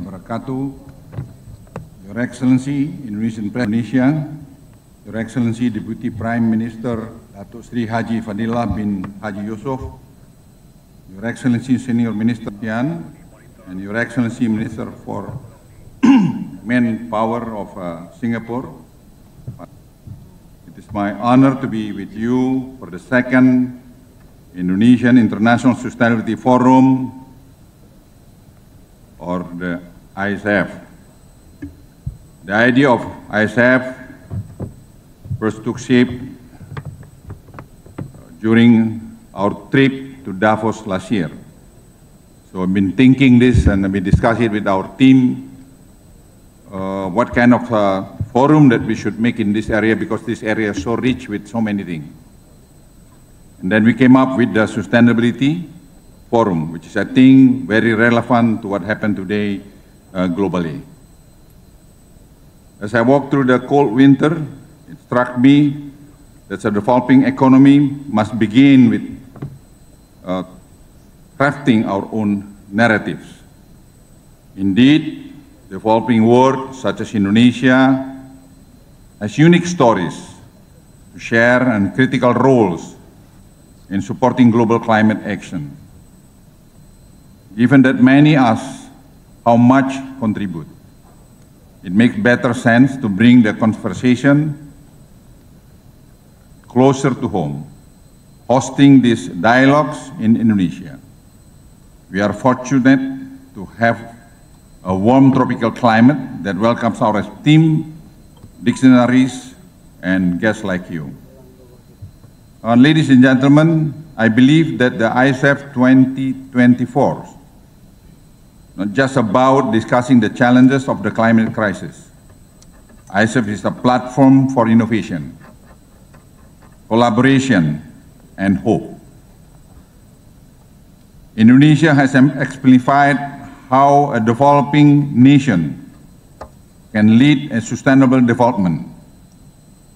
warahmatullahi wabarakatuh. Your Excellency, Indonesian President Indonesia, Your Excellency Deputy Prime Minister Dato Sri Haji Fadilah bin Haji Yusuf, Your Excellency Senior Minister Tian, and Your Excellency Minister for Manpower of Singapore. It is my honor to be with you for the second Indonesian International Sustainability Forum, or the ISF. The idea of ISF first took shape during our trip to Davos last year. So I've been thinking this and I've been discussing it with our team, what kind of forum that we should make in this area, because this area is so rich with so many things. And then we came up with the Sustainability Forum, which is, I think, very relevant to what happened today globally. As I walked through the cold winter, it struck me that the developing economy must begin with crafting our own narratives. Indeed, the developing world, such as Indonesia, has unique stories to share and critical roles in supporting global climate action, given that many ask how much contribute. It makes better sense to bring the conversation closer to home, hosting these dialogues in Indonesia. We are fortunate to have a warm tropical climate that welcomes our esteemed dignitaries and guests like you. Ladies and gentlemen, I believe that the ISF 2024 is not just about discussing the challenges of the climate crisis. ISF is a platform for innovation, collaboration, and hope. Indonesia has exemplified how a developing nation can lead a sustainable development,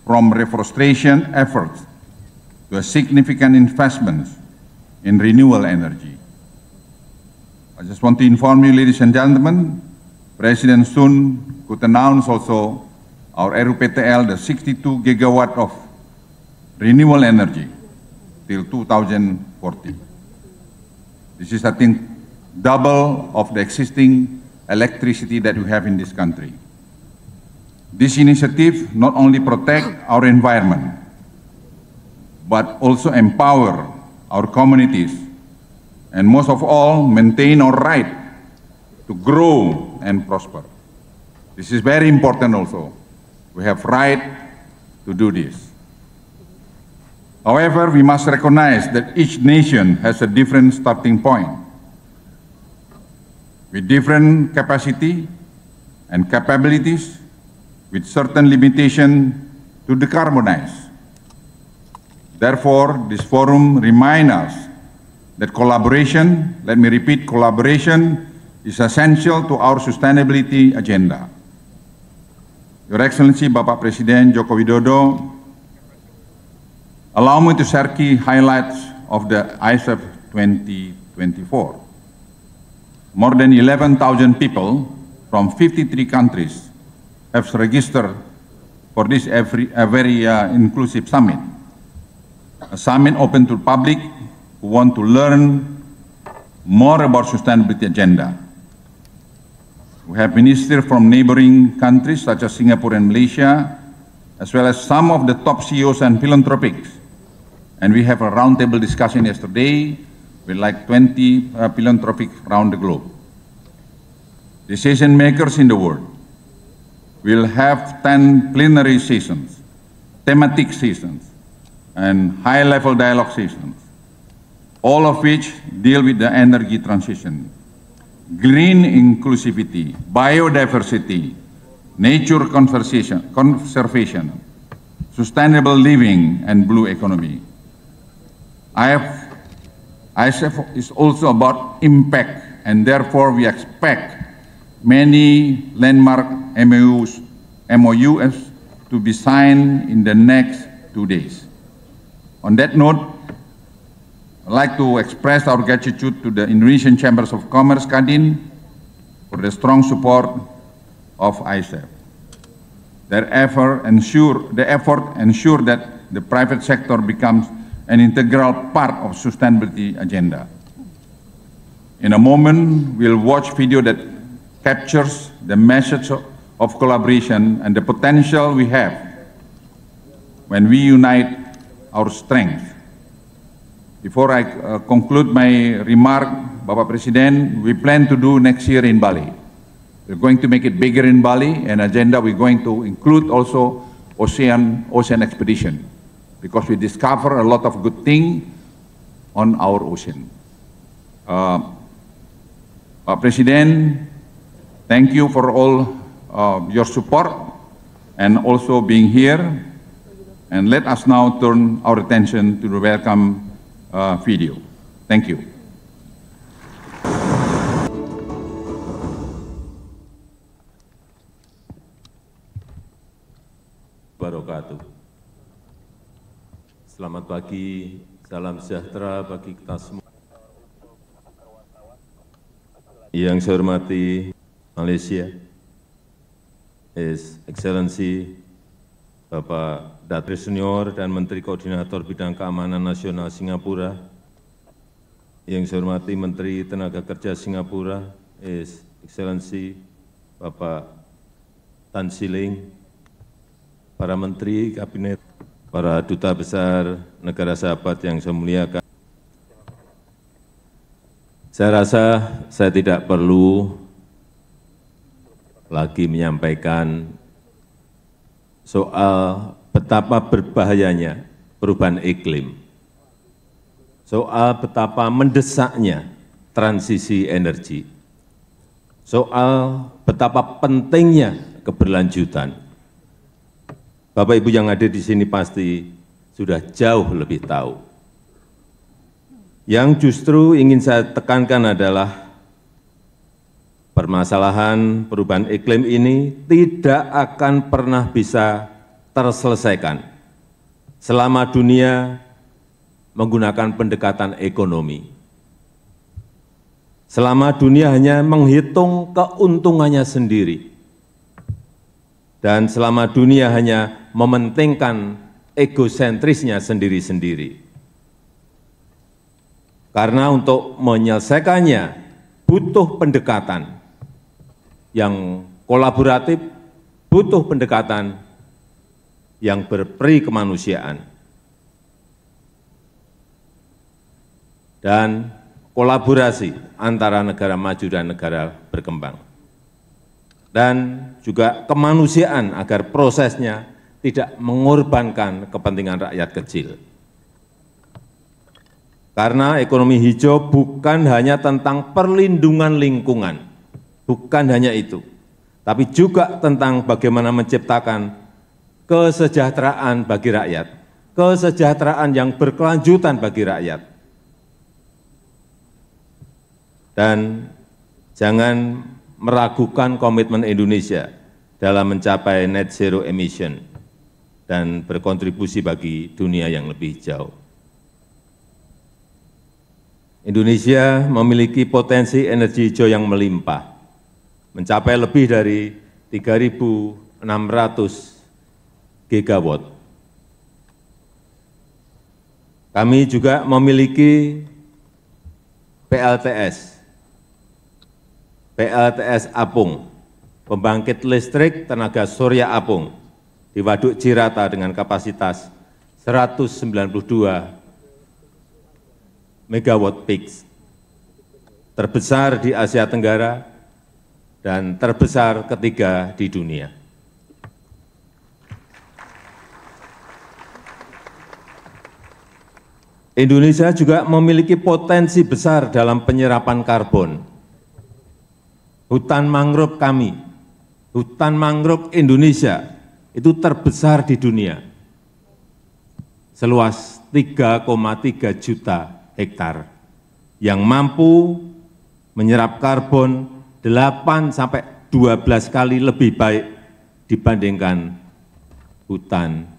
from reforestation efforts to a significant investments in renewable energy. I just want to inform you, ladies and gentlemen, President Sun could announce also our RUPTL, the 62 gigawatt of renewable energy till 2040. This is, I think, double of the existing electricity that we have in this country. This initiative not only protects our environment, but also empower our communities, and most of all, maintain our right to grow and prosper. This is very important also. We have right to do this. However, we must recognize that each nation has a different starting point, with different capacity and capabilities, with certain limitation to decarbonize. Therefore, this forum reminds us that collaboration, let me repeat, collaboration is essential to our sustainability agenda. Your Excellency, Bapak Presiden Joko Widodo, allow me to share key highlights of the ISF 2024. More than 11,000 people from 53 countries have registered for this very inclusive summit. A summit open to the public who want to learn more about sustainability agenda. We have ministers from neighboring countries such as Singapore and Malaysia, as well as some of the top CEOs and philanthropists. And we have a roundtable discussion yesterday with like 20 philanthropists around the globe. Decision makers in the world will have 10 plenary sessions, thematic sessions, and high-level dialogue sessions, all of which deal with the energy transition, green inclusivity, biodiversity, nature conservation, sustainable living, and blue economy. ISF is also about impact, and therefore we expect many landmark MOUs to be signed in the next 2 days. On that note, I'd like to express our gratitude to the Indonesian Chambers of Commerce, Kadin, for the strong support of ISF. The effort ensure that the private sector becomes an integral part of sustainability agenda. In a moment, we'll watch video that captures the message of collaboration and the potential we have when we unite our strength. Before I conclude my remark, Bapak Presiden, we plan to do next year in Bali. We're going to make it bigger in Bali, and agenda we're going to include also ocean expedition, because we discover a lot of good things on our ocean. Pak Presiden, thank you for all your support and also being here. And let us now turn our attention to the welcome video. Thank you. Barokatuh. Selamat pagi, salam sejahtera bagi kita semua. Yang saya hormati Malaysia, His Excellency Bapak Dato Senior dan Menteri Koordinator Bidang Keamanan Nasional Singapura, yang saya hormati Menteri Tenaga Kerja Singapura, His Excellency Bapak Tan Siling, para Menteri Kabinet, para Duta Besar Negara Sahabat yang saya muliakan. Saya rasa saya tidak perlu lagi menyampaikan soal betapa berbahayanya perubahan iklim, soal betapa mendesaknya transisi energi, soal betapa pentingnya keberlanjutan. Bapak Ibu yang hadir di sini pasti sudah jauh lebih tahu. Yang justru ingin saya tekankan adalah permasalahan perubahan iklim ini tidak akan pernah bisa terselesaikan selama dunia menggunakan pendekatan ekonomi. Selama dunia hanya menghitung keuntungannya sendiri. Dan selama dunia hanya mementingkan egosentrisnya sendiri-sendiri. Karena untuk menyelesaikannya butuh pendekatan yang kolaboratif, butuh pendekatan yang berperi kemanusiaan. Dan kolaborasi antara negara maju dan negara berkembang. Dan juga kemanusiaan agar prosesnya tidak mengorbankan kepentingan rakyat kecil. Karena ekonomi hijau bukan hanya tentang perlindungan lingkungan, bukan hanya itu, tapi juga tentang bagaimana menciptakan kesejahteraan bagi rakyat, kesejahteraan yang berkelanjutan bagi rakyat. Dan jangan meragukan komitmen Indonesia dalam mencapai net zero emission dan berkontribusi bagi dunia yang lebih jauh. Indonesia memiliki potensi energi hijau yang melimpah, mencapai lebih dari 3.600 gigawatt. Kami juga memiliki PLTS Apung, pembangkit listrik tenaga surya Apung, di Waduk Cirata dengan kapasitas 192 megawatt peak, terbesar di Asia Tenggara dan terbesar ketiga di dunia. Indonesia juga memiliki potensi besar dalam penyerapan karbon. Hutan mangrove kami, hutan mangrove Indonesia itu terbesar di dunia, seluas 3,3 juta hektar, yang mampu menyerap karbon 8–12 kali lebih baik dibandingkan hutan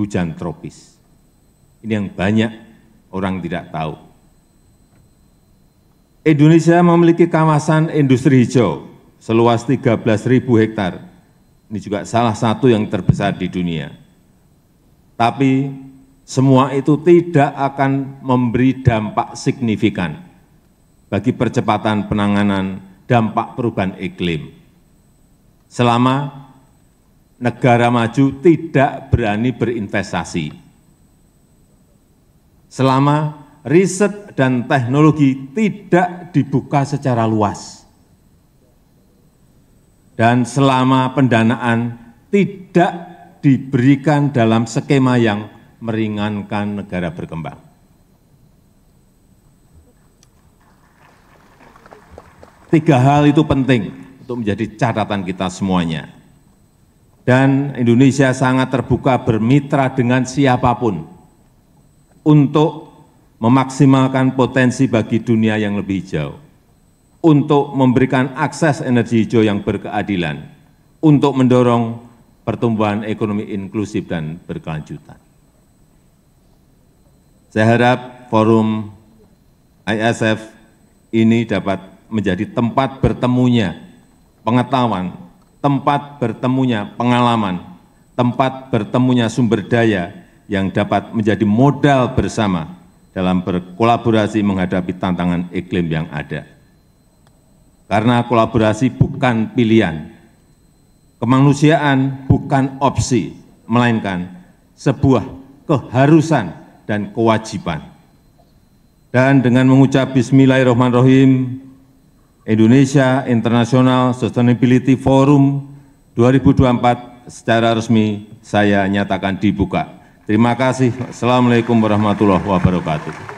hujan tropis. Ini yang banyak orang tidak tahu. Indonesia memiliki kawasan industri hijau seluas 13.000 hektar. Ini juga salah satu yang terbesar di dunia. Tapi semua itu tidak akan memberi dampak signifikan bagi percepatan penanganan dampak perubahan iklim selama negara maju tidak berani berinvestasi, selama riset dan teknologi tidak dibuka secara luas, dan selama pendanaan tidak diberikan dalam skema yang meringankan negara berkembang. Tiga hal itu penting untuk menjadi catatan kita semuanya. Dan Indonesia sangat terbuka bermitra dengan siapapun untuk memaksimalkan potensi bagi dunia yang lebih hijau, untuk memberikan akses energi hijau yang berkeadilan, untuk mendorong pertumbuhan ekonomi inklusif dan berkelanjutan. Saya harap forum ISF ini dapat menjadi tempat bertemunya pengetahuan, tempat bertemunya pengalaman, tempat bertemunya sumber daya yang dapat menjadi modal bersama dalam berkolaborasi menghadapi tantangan iklim yang ada. Karena kolaborasi bukan pilihan, kemanusiaan bukan opsi, melainkan sebuah keharusan dan kewajiban. Dan dengan mengucap Bismillahirrahmanirrahim, Indonesia International Sustainability Forum 2024 secara resmi saya nyatakan dibuka. Terima kasih. Assalamualaikum warahmatullahi wabarakatuh.